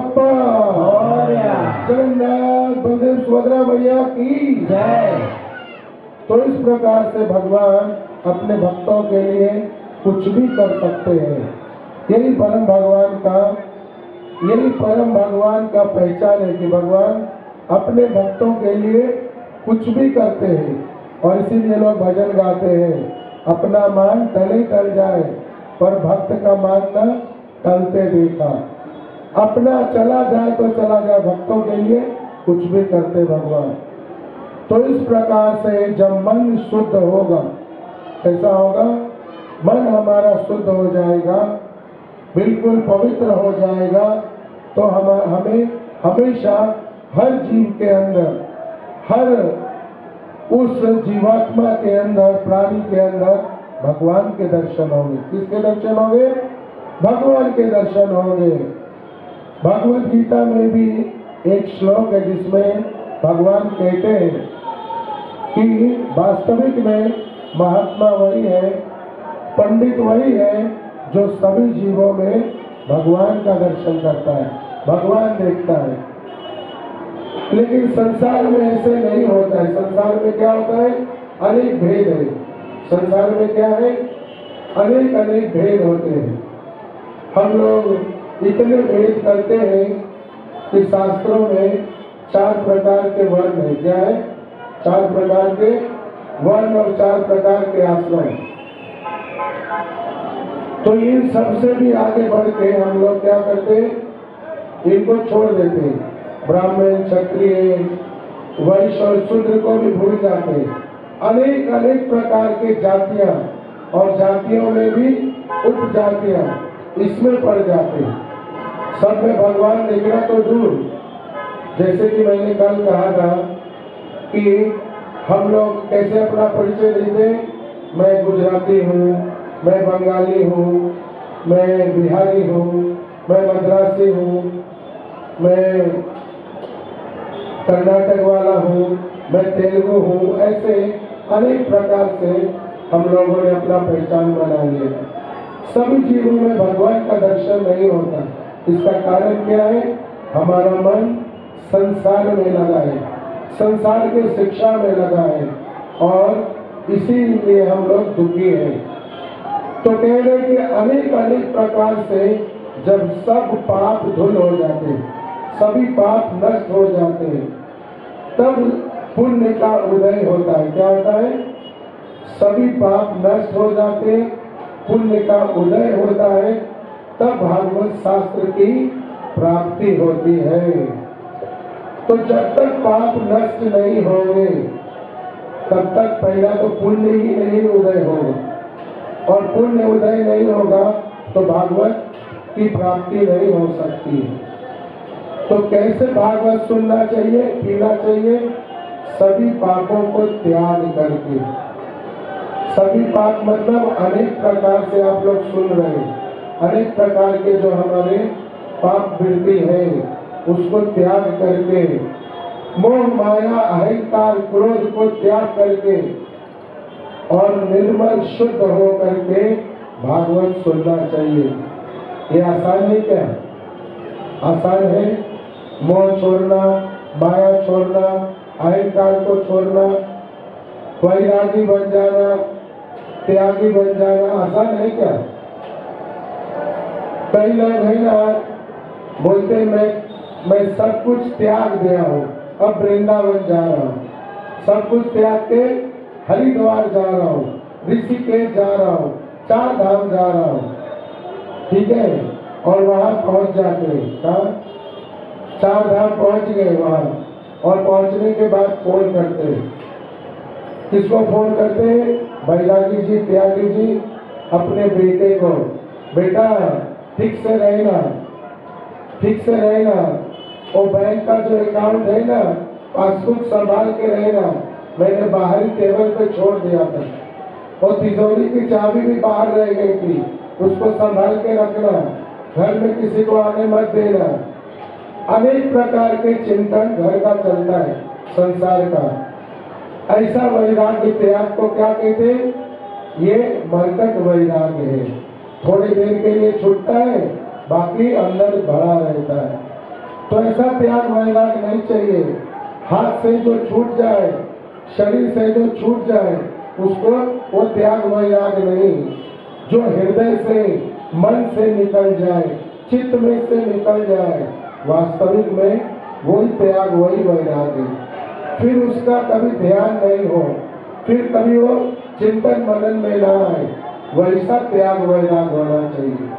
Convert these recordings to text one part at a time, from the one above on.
अप्पा चरणदास बलदेव सुभद्रा भैया की जय। तो इस प्रकार से भगवान अपने भक्तों के लिए कुछ भी कर सकते हैं। यही परम भगवान का पहचान है कि भगवान अपने भक्तों के लिए कुछ भी करते हैं। और इसीलिए लोग भजन गाते हैं, अपना मान टले टल जाए पर भक्त का मान न टलते देखा। अपना चला जाए तो चला जाए, भक्तों के लिए कुछ भी करते भगवान। तो इस प्रकार से जब मन शुद्ध होगा, कैसा होगा? मन हमारा शुद्ध हो जाएगा, बिल्कुल पवित्र हो जाएगा, तो हमें हमेशा हर जीव के अंदर, हर उस जीवात्मा के अंदर, प्राणी के अंदर भगवान के दर्शन होंगे। किसके दर्शन होंगे? भगवान के दर्शन होंगे। भगवत गीता में भी एक श्लोक है जिसमें भगवान कहते हैं कि वास्तविक में महात्मा वही है, पंडित वही है जो सभी जीवों में भगवान का दर्शन करता है, भगवान देखता है। लेकिन संसार में ऐसे नहीं होता है। संसार में क्या होता है? अनेक भेद है। संसार में क्या है? अनेक अनेक भेद होते हैं। हम लोग इतने भेद करते हैं कि शास्त्रों में 4 प्रकार के वर्ण है। क्या है? 4 प्रकार के वर्ण और 4 प्रकार के आश्रम। तो इन सबसे भी आगे बढ़ के हम लोग क्या करते हैं? इनको छोड़ देते हैं। ब्राह्मण, क्षत्रिय, वैश्य और शूद्र को भी भूल जाते हैं। अनेक अनेक प्रकार के जातियां और जातियों में भी उप जातियां, इसमें पड़ जाते हैं। सब में भगवान देखना तो दूर। जैसे कि मैंने कल कहा था कि हम लोग कैसे अपना परिचय देते हैं? मैं गुजराती हूँ, मैं बंगाली हूँ, मैं बिहारी हूँ, मैं मद्रासी हूँ, मैं कर्नाटक वाला हूँ, मैं तेलुगु हूँ। ऐसे अनेक प्रकार से हम लोगों ने अपना पहचान बना लिया। सभी जीवों में भगवान का दर्शन नहीं होता। इसका कारण क्या है? हमारा मन संसार में लगा है, संसार की शिक्षा में लगा है, और इसीलिए हम लोग दुखी हैं। तो कह रहे कि अनेक अनेक प्रकार से जब सब पाप धुल हो जाते हैं, सभी पाप नष्ट हो जाते हैं, तब पुण्य का उदय होता है। क्या होता है? सभी पाप नष्ट हो जाते हैं, पुण्य का उदय होता है, तब भागवत शास्त्र की प्राप्ति होती है। तो जब तक पाप नष्ट नहीं होंगे तब तक पहला तो पुण्य ही नहीं उदय होगा, और पुण्य उदय नहीं होगा तो भागवत की प्राप्ति नहीं हो सकती। तो कैसे भागवत सुनना चाहिए, पीना चाहिए? सभी पापों को त्याग करके। सभी पाप मतलब अनेक प्रकार से आप लोग सुन रहे हैं, अनेक प्रकार के जो हमारे पाप वृत्ति है उसको त्याग करके, मोह माया अहंकार क्रोध को त्याग करके और निर्मल शुद्ध हो करके भागवत सुनना चाहिए। ये आसान है क्या? आसान है। मोह छोड़ना, माया छोड़ना, अहंकार को छोड़ना, वैरागी बन जाना, त्यागी बन जाना आसान है क्या? कई लोग है ना बोलते मैं सब कुछ त्याग दिया हूँ, अब वृंदावन जा रहा हूँ, सब कुछ त्याग के हरिद्वार जा रहा हूँ, ऋषिकेश जा रहा हूँ, 4 धाम जा रहा हूँ, ठीक है, और वहाँ पहुँच जाते हैं। कहाँ? 4 धाम पहुँच गए वहाँ, और पहुँचने के बाद फोन करते हैं। किसको फोन करते हैं? बैरागी जी, त्यागी जी, अपने बेटे को, बेटा ठीक से रहना, और बैंक का जो अकाउंट है ना पासबुक संभाल के रहना, मैंने बाहरी टेबल पे छोड़ दिया था, और तिजोरी की चाबी भी बाहर रह गई थी, उसको संभाल के रखना, घर में किसी को आने मत देना। अनेक प्रकार के चिंतन घर का चलता है, संसार का। ऐसा वैराग्य त्याग को क्या कहते हैं? ये मरकट वैराग्य है। थोड़ी देर के लिए छूटता है, बाकी अंदर भरा रहता है। तो ऐसा त्याग वैराग नहीं चाहिए। हाथ से जो छूट जाए, शरीर से जो छूट जाए, उसको वो त्याग वैराग नहीं। जो हृदय से मन से निकल जाए, चित्त में से निकल जाए, वास्तविक में वही त्याग वही वैराग है। फिर उसका कभी ध्यान नहीं हो, फिर कभी वो चिंतन मनन में ना आए, वैसा त्याग वैराग होना चाहिए।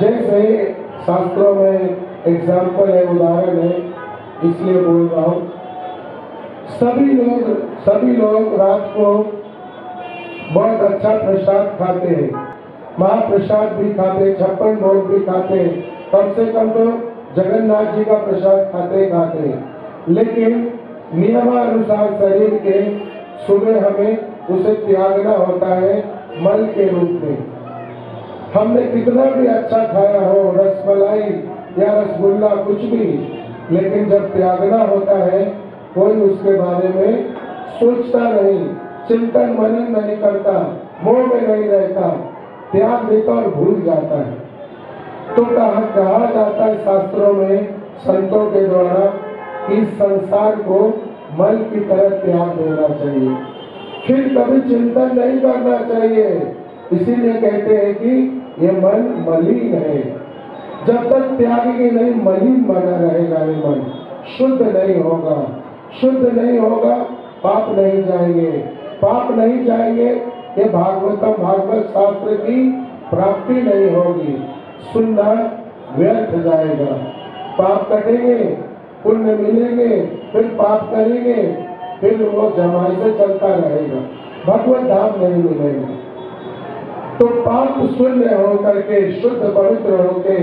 जैसे शास्त्रों में एग्जाम्पल है, उदाहरण है, इसलिए बोल रहा हूँ। सभी लोग रात को बहुत अच्छा प्रसाद खाते हैं, महाप्रसाद भी खाते, 56 भोग भी खाते, कम से कम तो जगन्नाथ जी का प्रसाद खाते। लेकिन नियमानुसार शरीर के सुबह हमें उसे त्यागना होता है मल के रूप में। हमने कितना भी अच्छा खाया हो, रसमलाई या रसगुल्ला कुछ भी, लेकिन जब त्यागना होता है कोई उसके बारे में सोचता नहीं, चिंतन मनन नहीं करता, मोह में नहीं रहता, त्याग देता और भूल जाता है। तो कहा जाता है शास्त्रों में, संतों के द्वारा, इस संसार को मन की तरह त्याग देना चाहिए, फिर कभी चिंतन नहीं करना चाहिए। इसीलिए कहते हैं कि ये मन मलिन है। जब तक त्यागी नहीं, मलिन बना रहेगा, ये मन शुद्ध नहीं होगा। शुद्ध नहीं होगा, पाप नहीं जाएंगे। पाप नहीं जाएंगे, ये भागवत शास्त्र की प्राप्ति नहीं होगी। सुनना व्यर्थ जाएगा, पाप कटेंगे, पुण्य मिलेंगे, फिर पाप करेंगे, फिर वो जमाई से चलता रहेगा, भगवत धाम नहीं मिलेगा। तो पाप शून्य होकर के, शुद्ध पवित्र होके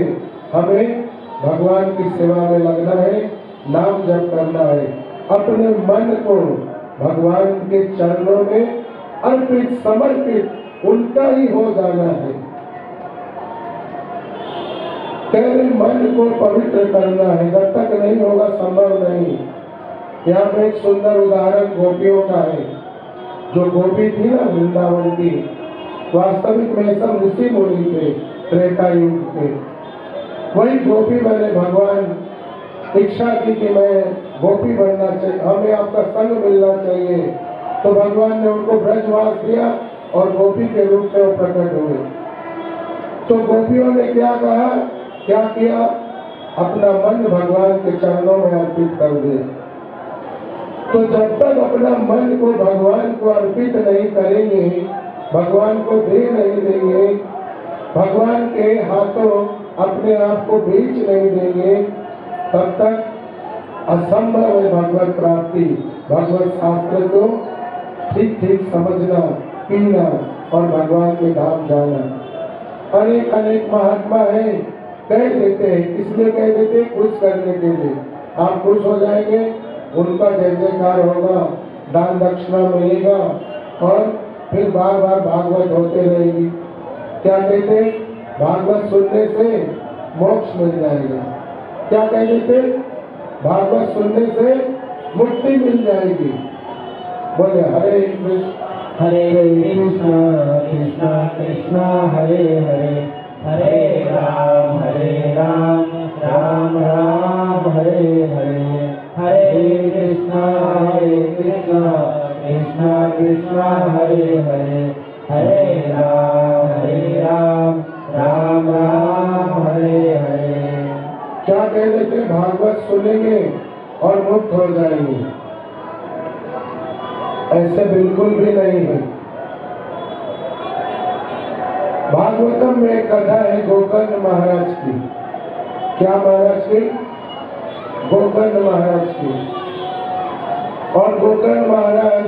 हमें भगवान की सेवा में लगना है, नाम जप करना है, अपने मन को भगवान के चरणों में अर्पित समर्पित उनका ही हो जाना है। तेरे मन को पवित्र करना है, जब तक नहीं होगा संभव नहीं। यहाँ पे एक सुंदर उदाहरण गोपियों का है। जो गोपी थी ना वृंदावन की, वास्तविक में सब ऋषि मुनि थे त्रेता युग के। वही गोपी बने, भगवान इच्छा की कि मैं गोपी बनना चाहिए, हमें आपका संग मिलना चाहिए। तो भगवान ने उनको ब्रजवास दिया और गोपी के रूप में प्रकट हुए। तो गोपियों ने क्या कहा, क्या किया, अपना मन भगवान के चरणों में अर्पित कर दिया। तो जब तक अपना मन को भगवान को अर्पित नहीं करेंगे, भगवान को दे नहीं देंगे, भगवान के हाथों अपने आप को बेच नहीं देंगे, तब तक असंभव है भगवत प्राप्ति। भगवत शास्त्र को ठीक ठीक समझना, पीना और भगवान के धाम जाना। अनेक अनेक महात्मा है, कह देते हैं, इसलिए कह देते हैं खुश करने के लिए, आप खुश हो जाएंगे, उनका जय जयकार होगा, दान दक्षिणा मिलेगा और फिर बार बार भागवत होते रहेगी। क्या कहते, भागवत सुनने से मोक्ष मिल जाएगा। क्या कह देते, भागवत सुनने से मुक्ति मिल जाएगी। बोले हरे कृष्ण हरे कृष्ण कृष्ण कृष्ण हरे हरे, हरे राम हरे राम, राम राम हरे हरे, हरे कृष्ण कृष्ण कृष्ण हरे हरे, हरे राम हरे राम, राम राम हरे हरे। क्या कह देते, भागवत सुनेंगे और मुक्त हो जाएंगे। ऐसे बिल्कुल भी नहीं है। भागवतम में एक कथा है गोकर्ण महाराज की। क्या महाराज की? गोकर्ण महाराज की। और गोकर्ण महाराज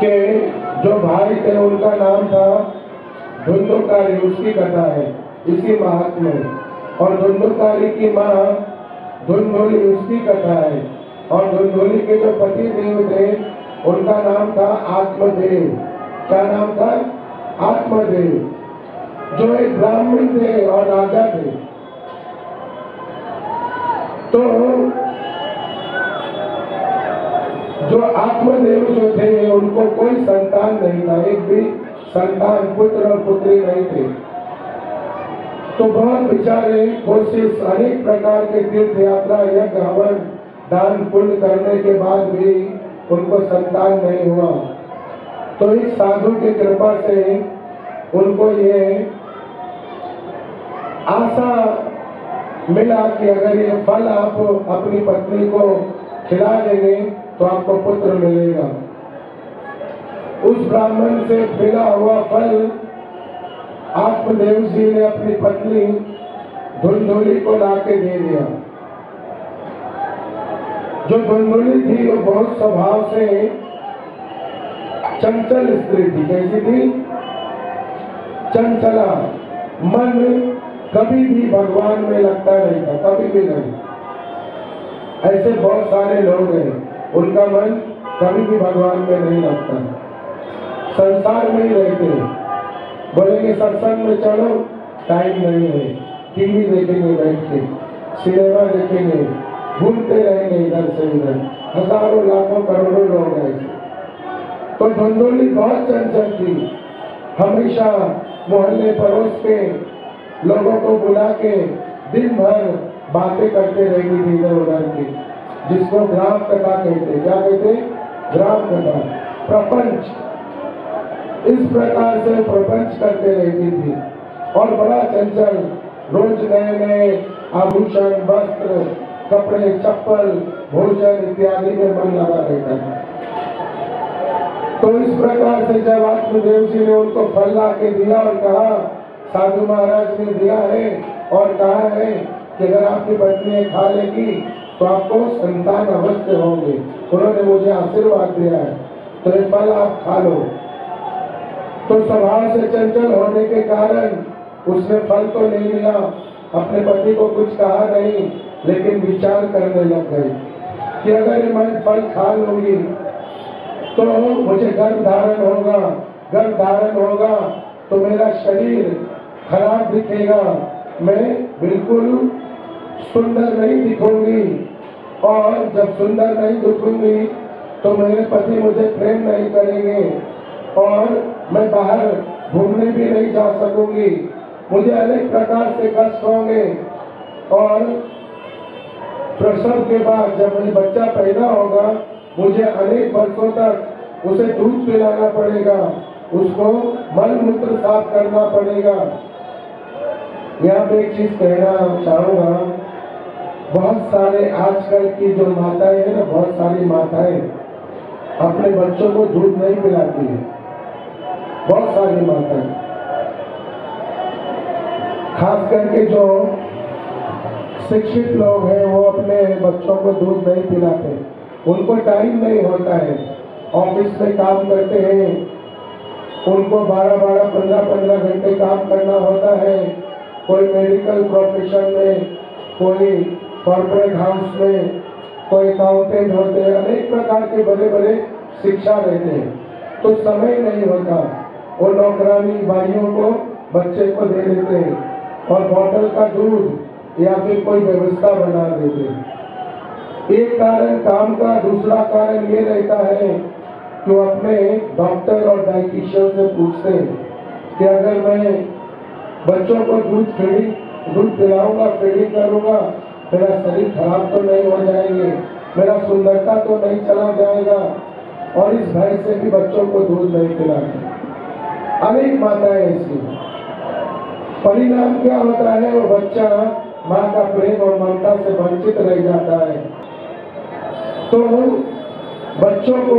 के जो भाई थे उनका नाम था धुंधुकारी, उसकी कथा है इसी महात्मा में। और धुंधुकारी की माँ धुंधुली, उसकी कथा है। और धुंधुली के जो पति देव थे उनका नाम था आत्मदेव। क्या नाम था? आत्मदेव, जो एक ब्राह्मण थे और राजा थे। तो जो आत्मदेव जो थे उनको कोई संतान नहीं था, एक भी संतान, पुत्र और पुत्री नहीं थे। तो बहुत विचारे कोशिश अनेक प्रकार के तीर्थ यात्रा यज्ञ हवन दान पुण्य करने के बाद भी उनको संतान नहीं हुआ। तो इस साधु की कृपा से उनको ये आशा मिला कि अगर ये फल आप अपनी पत्नी को खिला देंगे तो आपको पुत्र मिलेगा। उस ब्राह्मण से मिला हुआ फल आत्मदेव जी ने अपनी पत्नी धुंधुली को लाके दे दिया। जो धुंधुली थी वो बहुत स्वभाव से चंचल स्त्री थी। कैसी थी? चंचला, मन कभी भी भगवान में लगता नहीं था, कभी भी नहीं। ऐसे बहुत सारे लोग हैं उनका मन कभी भी भगवान में नहीं लगता, संसार में ही रहते हैं। बोलेंगे सत्संग में चलो, टाइम नहीं है, टीवी देखेंगे, बैठ के सिनेमा देखेंगे, घूमते रहेंगे इधर से उधर। हजारों लाखों करोड़ों लोग हैं। तो धुंधुली बहुत चंचल थी, हमेशा मोहल्ले पड़ोस के लोगों को बुला के दिन भर बातें करते रहेगी इधर उधर की, जिसको ग्राम कथा कहते। क्या कहते? ग्राम कथा, प्रपंच। इस प्रकार से प्रपंच करते रहती थी और बड़ा चंचल, रोज नए नए आभूषण, वस्त्र, कपड़े, चप्पल, भोजन इत्यादि में मन लगा रहता था। तो इस प्रकार से जब आत्मदेव जी ने उनको फल ला के दिया और कहा, साधु महाराज ने दिया है और कहा है कि अगर आपकी पत्नी खा लेगी तो आपको संतान अवश्य होंगे, उन्होंने मुझे आशीर्वाद दिया है, तो ये फल आप खा लो। तो स्वभाव से चंचल होने के कारण उसने फल तो नहीं लिया, अपने पति को कुछ कहा नहीं, लेकिन विचार करने लग गई कि अगर मैं फल खा लूंगी तो मुझे गर्भ धारण होगा, गर्भ धारण होगा तो मेरा शरीर खराब दिखेगा, मैं बिल्कुल सुंदर नहीं दिखूंगी, और जब सुंदर नहीं दिखूंगी तो मेरे पति मुझे प्रेम नहीं करेंगे, और मैं बाहर घूमने भी नहीं जा सकूंगी, मुझे अनेक प्रकार से कष्ट होंगे, और प्रसव के बाद जब मेरा बच्चा पैदा होगा मुझे अनेक वर्षों तक उसे दूध पिलाना पड़ेगा, उसको मल मूत्र साफ करना पड़ेगा। यहाँ पे एक चीज कहना चाहूँगा, बहुत सारे आजकल की जो माताएं हैं ना, बहुत सारी माताएं अपने बच्चों को दूध नहीं पिलाती है। बहुत सारी माताएं, खास करके जो शिक्षित लोग हैं, वो अपने बच्चों को दूध नहीं पिलाते, उनको टाइम नहीं होता है। ऑफिस में काम करते हैं, उनको 12-12, 15-15 घंटे काम करना होता है। कोई मेडिकल प्रोफेशन में, कोई कॉर्पोरेट हाउस में, कोई अकाउंटेंट होते हैं, अनेक प्रकार के बड़े बड़े शिक्षा रहते हैं, तो समय नहीं होता। वो नौकरानी भाइयों को बच्चे को दे देते हैं और बॉटल का दूध या फिर कोई व्यवस्था बना देते हैं। एक कारण काम का, दूसरा कारण ये रहता है तो अपने डॉक्टर और डाइटिशियन से पूछते हैं कि अगर मैं बच्चों को दूध पिलाऊंगा, फीडिंग करूंगा, मेरा शरीर खराब तो नहीं हो जाएंगे, मेरा सुंदरता तो नहीं चला जाएगा, और इस भय से भी बच्चों को दूध नहीं पिलाते अनेक माताएं। इसकी परिणाम क्या होता है? वो बच्चा माँ का प्रेम और ममता से वंचित रह जाता है। तो बच्चों को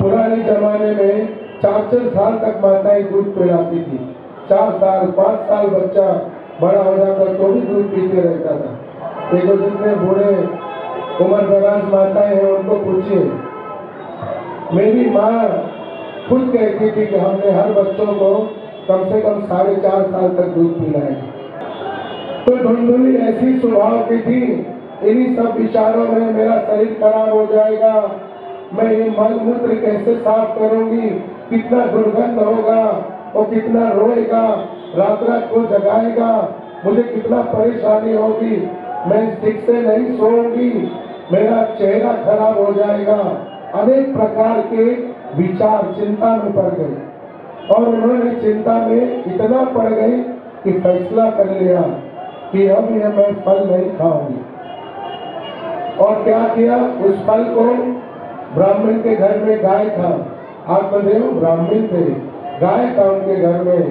पुराने जमाने में 4-4 साल तक माताएं दूध पिलाती थी। 4 साल 5 साल बच्चा बड़ा हो जाता तो भी दूध पीते रहता था। देखो जितने बूढ़े उम्र दराज माताएं हैं उनको पूछिए। मेरी माँ खुद कहती थी कि हमने हर बच्चों को कम से कम 4.5 साल तक दूध पिलाया। तो धुंधुली ऐसी स्वभाव की थी, इन्हीं सब विचारों में मेरा शरीर खराब हो जाएगा, मैं ये मल मूत्र कैसे साफ करूंगी, कितना दुर्गंध होगा, और कितना रोएगा, रात को जगाएगा, मुझे कितना परेशानी होगी, मैं ठीक से नहीं सोऊंगी, मेरा चेहरा खराब हो जाएगा। अनेक प्रकार के विचार चिंता में पड़ गए और उन्होंने चिंता में इतना पड़ गई कि फैसला कर लिया कि अब यह मैं फल नहीं खाऊंगी। और क्या किया, उस फल को ब्राह्मण के घर में गाय था। आत्मदेव ब्राह्मण थे, गाय था उनके घर में।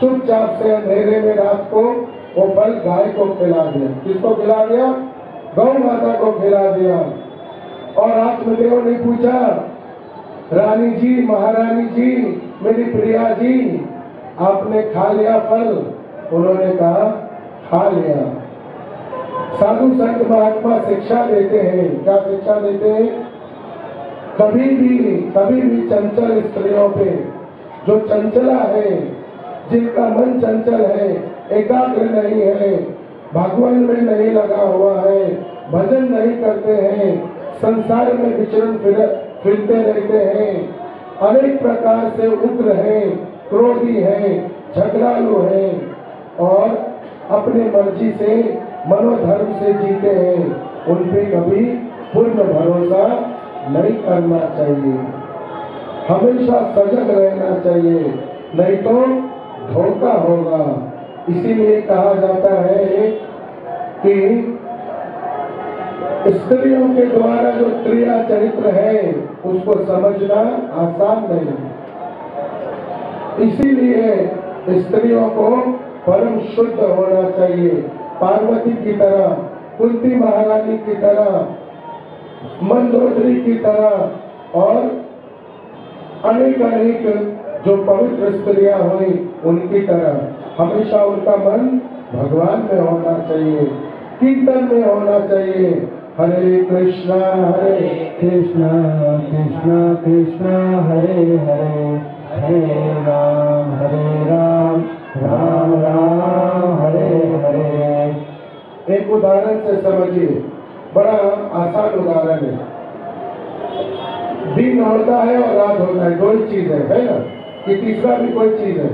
चुपचाप से अंधेरे में रात को वो फल गाय को खिला दिया। किसको खिला दिया? गौ माता को खिला दिया। और आत्मदेव ने पूछा, रानी जी, महारानी जी, मेरी प्रिया जी, आपने खा लिया फल? उन्होंने कहा खा लिया। साधु संत महात्मा शिक्षा देते हैं। क्या शिक्षा देते हैं? कभी भी चंचल स्त्रियों पे, जो चंचला है, जिनका मन चंचल है, एकाग्र नहीं है, भगवान में नहीं लगा हुआ है, भजन नहीं करते हैं, संसार में विचरण फिरते रहते हैं, अनेक प्रकार से उग्र है, क्रोधी है, झगड़ालू है और अपने मर्जी से मनोधर्म से जीते हैं, उन पे कभी पूर्ण भरोसा नहीं करना चाहिए। हमेशा सजग रहना चाहिए, नहीं तो धोखा होगा। इसीलिए कहा जाता है कि स्त्रियों के द्वारा जो क्रिया चरित्र है उसको समझना आसान नहीं है। इसीलिए स्त्रियों को परम शुद्ध होना चाहिए। पार्वती की तरह, कुंती महारानी की तरह, मंदोदरी की तरह और अनेक अनेक जो पवित्र स्त्रियां हुई उनकी तरह हमेशा उनका मन भगवान में होना चाहिए, कीर्तन में होना चाहिए। हरे कृष्णा कृष्णा कृष्णा हरे हरे, हरे राम राम राम हरे हरे। एक उदाहरण से समझिए, बड़ा आसान उदाहरण है। दिन होता है और रात होता है, दो ही चीज है ना, कि तीसरा भी कोई चीज है?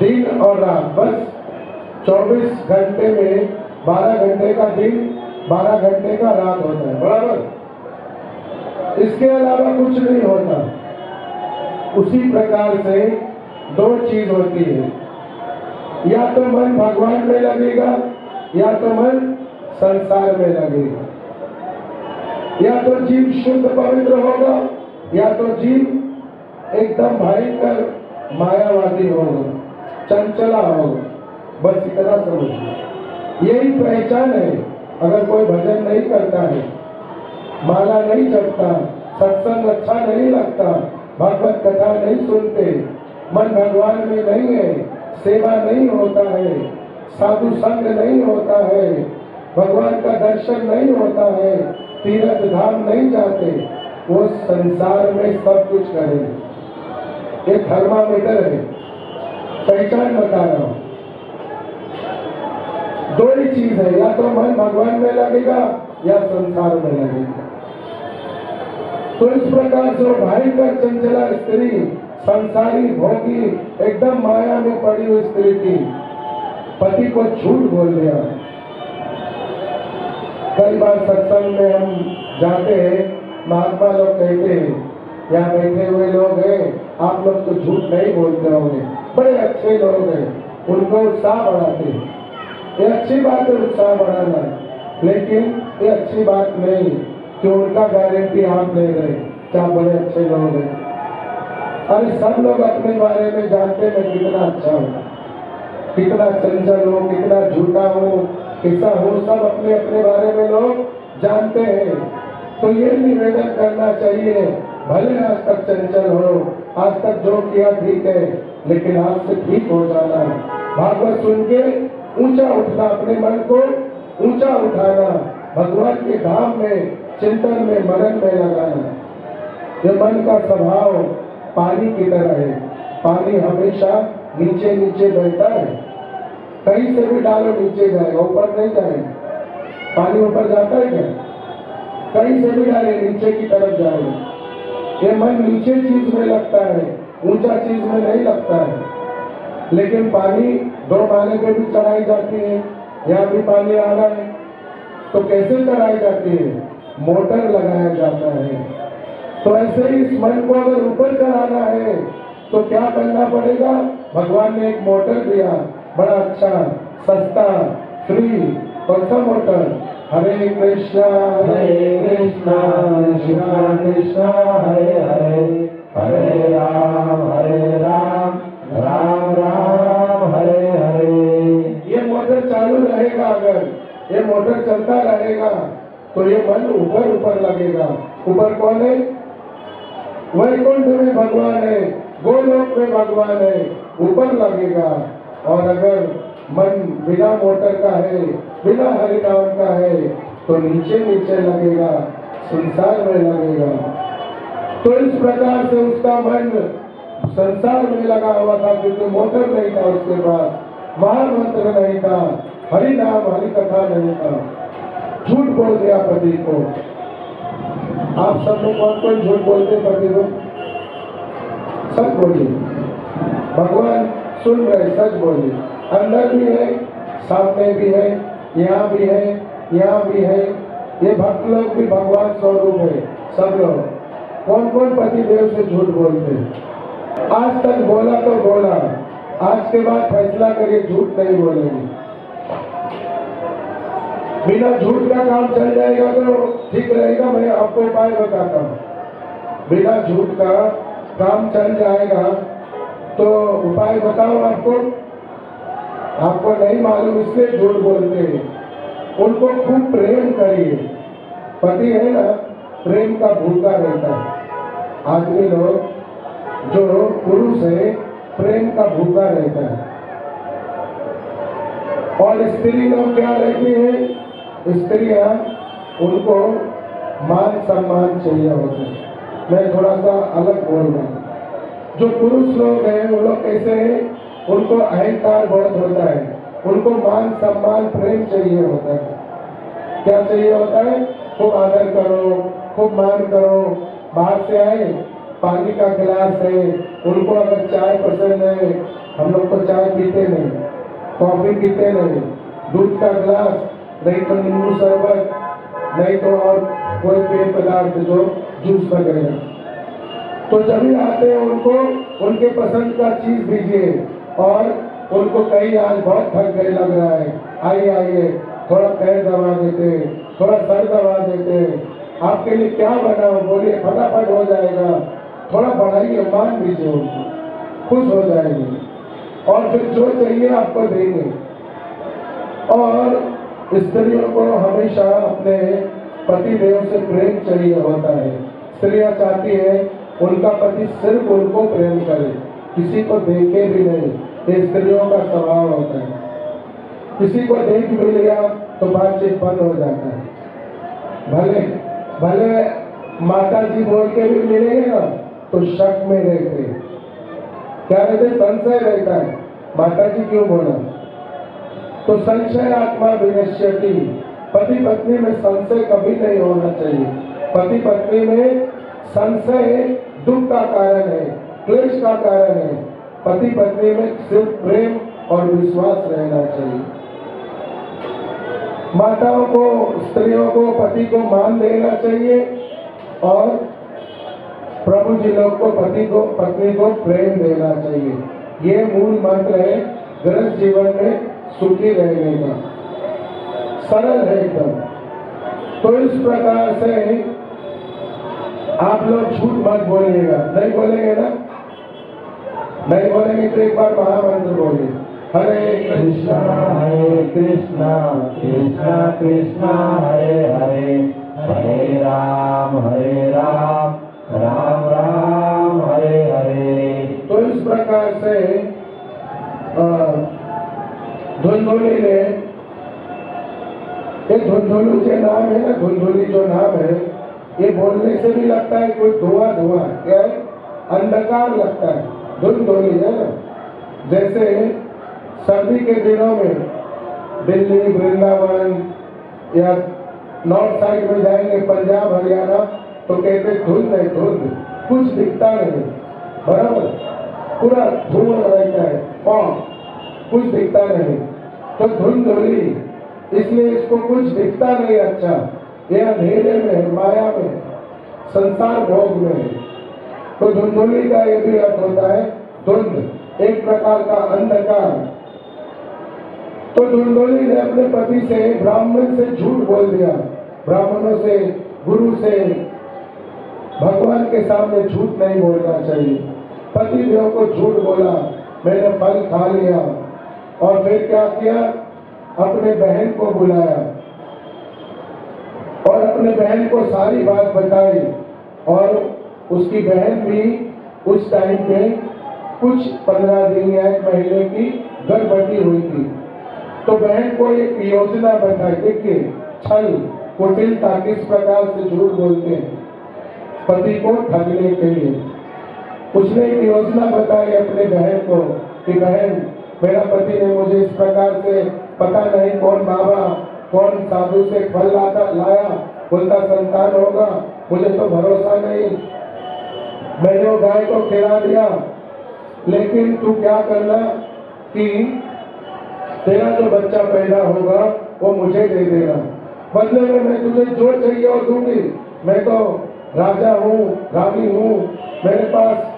दिन और रात बस 24 घंटे में 12 घंटे का दिन, 12 घंटे का रात होता है, बराबर। इसके अलावा कुछ नहीं होता। उसी प्रकार से दो चीज होती है, या तो मन भगवान में लगेगा या तो मन संसार में लगेगा, या तो जीव शुद्ध पवित्र होगा या तो जीव एकदम भयंकर मायावादी होगा, चंचला होगा। बस इतना समझो, यही पहचान है। अगर कोई भजन नहीं करता है, माला नहीं जपता, सत्संग अच्छा नहीं लगता, भगवत कथा नहीं सुनते, मन भगवान में नहीं है, सेवा नहीं होता है, साधु संग नहीं होता है, भगवान का दर्शन नहीं होता है, तीर्थ धाम नहीं जाते, वो संसार में सब कुछ करेंगे। एक थर्मामीटर है, पहचान बता रहा हूँ। दो ही चीज है, या तो मन भगवान में लगेगा या संसार में लगेगा। तो इस प्रकार से भाई का चंचला स्त्री, संसारी भोगी, एकदम माया में पड़ी हुई स्त्री की पति को झूठ बोल दिया। कई बार सत्संग में हम जाते हैं, महात्मा लोग कहते हैं, या बैठे हुए लोग हैं, आप लोग तो झूठ नहीं बोलते होंगे, बड़े अच्छे लोग हैं, उनको उत्साह बढ़ाते हैं। ये अच्छी बात है उत्साह बढ़ाना, लेकिन ये अच्छी बात नहीं कि उनका गारंटी आप ले रहे क्या बड़े अच्छे लोग हैं। अरे सब लोग अपने बारे में जानते हैं कितना अच्छा हूँ, कितना चंचल हूँ, कितना झूठा हूँ, किसा हूँ, सब अपने अपने बारे में लोग जानते हैं। तो ये निवेदन करना चाहिए, भले आज तक चंचल हो, आज तक जो किया ठीक है, लेकिन आज से ठीक हो जाना। भागवत सुन के ऊंचा उठना, अपने मन को ऊंचा उठाना, भगवान के धाम में, चिंतन में, मनन में लगाना। ये मन का स्वभाव पानी की तरह है, पानी हमेशा नीचे नीचे बहता है, कहीं से भी डालो नीचे जाएगा, ऊपर नहीं जाएगा। पानी ऊपर जाता है क्या? कहीं से भी डाले नीचे की तरफ जाएगा। ये मन नीचे चीज में लगता है, ऊंचा चीज में नहीं लगता है। लेकिन पानी दो माने पे भी चढ़ाई जाती है, यहाँ भी पानी आ रहा है तो कैसे चढ़ाई जाती है? मोटर लगाया जाता है। तो ऐसे ही इस मन को अगर ऊपर चढ़ाना है तो क्या करना पड़ेगा? भगवान ने एक मोटर दिया, बड़ा अच्छा, सस्ता, फ्री और सब होटल। हरे कृष्णा कृष्णा कृष्णा हरे हरे, हरे राम राम राम हरे हरे। ये मोटर चालू रहेगा, अगर ये मोटर चलता रहेगा तो ये मन ऊपर ऊपर लगेगा। ऊपर कौन है? वैकुंठ में भगवान है, गोलोक में भगवान है, ऊपर लगेगा। और अगर मन बिना मोटर का है, बिना हरिनाम का है, तो नीचे नीचे लगेगा, संसार में लगेगा। तो इस प्रकार से उसका मन संसार में लगा हुआ था, क्योंकि मोटर नहीं था उसके पास, महामंत्र नहीं था, हरिनाम हरि कथा नहीं था। झूठ बोल दिया पति को। आप सब लोग कौन कौन झूठ बोलते पति को? सच बोलिए, भगवान सुन रहे, सच बोलिए। अंदर भी है, सामने भी है, यहाँ भी है, यहाँ भी है। ये भक्त लोग भी भगवान स्वरूप है। सब लोग कौन कौन पति देव से झूठ बोलते? आज तक बोला तो बोला, आज के बाद फैसला करिए, झूठ नहीं बोलेंगे। बिना झूठ का काम चल जाएगा तो ठीक रहेगा। मैं आपको उपाय बताता हूँ, बिना झूठ का काम चल जाएगा तो उपाय बताओ। आपको नहीं मालूम, इसलिए झूठ बोलते हैं। उनको खूब प्रेम करिए। पति है ना, प्रेम का भूखा रहता है। आदमी लोग जो पुरुष है, प्रेम का भूखा रहता है। और स्त्री लोग क्या रहती है? स्त्रियाँ, उनको मान सम्मान चाहिए होता है। मैं थोड़ा सा अलग बोल रहा हूँ। जो पुरुष लोग हैं वो लोग कैसे हैं? उनको अहंकार बहुत होता है, उनको मान सम्मान प्रेम चाहिए होता है। क्या चाहिए होता है? खूब आदर करो, खूब मान करो। बाहर से आए, पानी का गिलास है, उनको अगर चाय पसंद है, हम लोग को चाय पीते नहीं, कॉफ़ी पीते नहीं, दूध का गिलास, नहीं तो नींबू शरबत, नहीं तो और कोई पेय पदार्थ जो जूस वगैरह। तो जब भी आते हैं उनको उनके पसंद का चीज़ दीजिए। और उनको कहीं आज बहुत थक गए लग रहा है, आइए आइए, थोड़ा पैर दबा देते, थोड़ा सर दबा देते, आपके लिए क्या बनाओ बोलिए, फटाफट हो जाएगा। थोड़ा बढ़ाइए, मान दीजिए उनको, खुश हो जाएंगे और फिर जो चाहिए आपको देंगे। और स्त्रियों को हमेशा अपने पति देव से प्रेम चाहिए होता है। स्त्रियाँ चाहती है उनका पति सिर्फ उनको प्रेम करे, किसी को देखे भी नहीं। ये स्त्रियों का स्वभाव होता है। किसी को देख भी लिया तो बातचीत बंद हो जाता है। भले भले माता जी बोल के भी मिलेंगे ना, तो शक में रहते, क्या रहते? संशय रहता है, माता जी क्यों बोला। तो संशय आत्मा विनश्यति। पति पत्नी में संशय कभी नहीं होना चाहिए। पति पत्नी में संशय दुख का कारण है, क्लेश का कारण है। पति पत्नी में सिर्फ प्रेम और विश्वास रहना चाहिए। माताओं को, स्त्रियों को, पति को मान देना चाहिए और प्रभु जी लोग को, पति को, पत्नी को प्रेम देना चाहिए। ये मूल मंत्र है गृहस्थ जीवन में सुखी रहने का। सरल है एकदम। तो इस प्रकार से आप लोग झूठ मत बोलिएगा। नहीं बोलेंगे ना, नहीं बोलेंगे तो एक बार महामंत्र बोलिए। हरे कृष्णा कृष्णा कृष्णा हरे हरे, हरे राम राम राम हरे हरे। तो इस प्रकार से धुंधुली ने, ये धुंधुलू के नाम है ना, धुंधुली जो नाम है, ये बोलने से भी लगता है कोई धुआं धुआं, क्या अंधकार लगता है, धुंधुली है ना। जैसे सर्दी के दिनों में दिल्ली, वृंदावन या नॉर्थ साइड में जाएंगे, पंजाब, हरियाणा, तो कहते धुंध है, धुंध, कुछ दिखता नहीं, बराबर पूरा धुआं रहता है, फॉग, कुछ दिखता नहीं। तो धुंधुली, इसलिए इसको कुछ दिखता नहीं अच्छा। ये अंधेरे में, माया में, संसार भोग में है। तो धुंधुली का ये भी अर्थ होता है धुंध, एक प्रकार का अंधकार। तो धुंडोली ने अपने पति से, ब्राह्मण से झूठ बोल दिया, ब्राह्मणों से, गुरु से, भगवान के सामने झूठ नहीं बोलना चाहिए। पति देव को झूठ बोला, मैंने फल खा लिया और फिर क्या किया, अपने बहन को बुलाया और अपने बहन को सारी बात बताई और उसकी बहन भी उस टाइम पे कुछ 15 दिन या एक महीने की गर्भवती हुई थी। तो बहन को एक योजना बताई कि छल कुटिलता किस प्रकार से झूठ बोलते हैं पति को ठगने के लिए। उसने एक योजना बताई अपने बहन को कि बहन, मेरा पति ने मुझे इस प्रकार से, पता नहीं कौन बाबा कौन साधु से फल लाया, बोलता संतान होगा, मुझे तो भरोसा नहीं, मैंने वो गाय को खिला दिया। लेकिन तू क्या करना कि तेरा जो बच्चा पैदा होगा वो मुझे दे देना, बदले में मैं तुझे जो चाहिए और दूंगी, मैं तो राजा हूँ, रानी हूँ, मेरे पास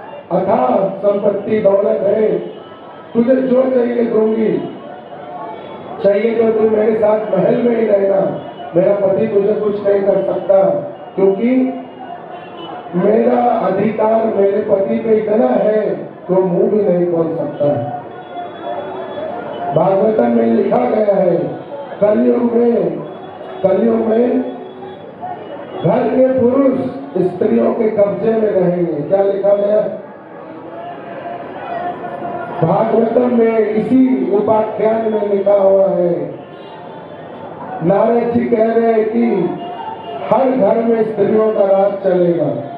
अथाह संपत्ति दौलत है, तुझे जो चाहिए दूंगी, चाहिए तो तू मेरे साथ महल में ही रहना, मेरा पति तुझे कुछ नहीं कर सकता, क्योंकि मेरा अधिकार मेरे पति पे इतना है तो मुंह भी नहीं खोल सकता है। भागवतम में लिखा गया है कलयुग में घर के पुरुष स्त्रियों के कब्जे में रहेंगे। क्या लिखा गया भागवतम में, इसी उपाख्यान में लिखा हुआ है। नारद जी कह रहे हैं कि हर घर में स्त्रियों का राज चलेगा।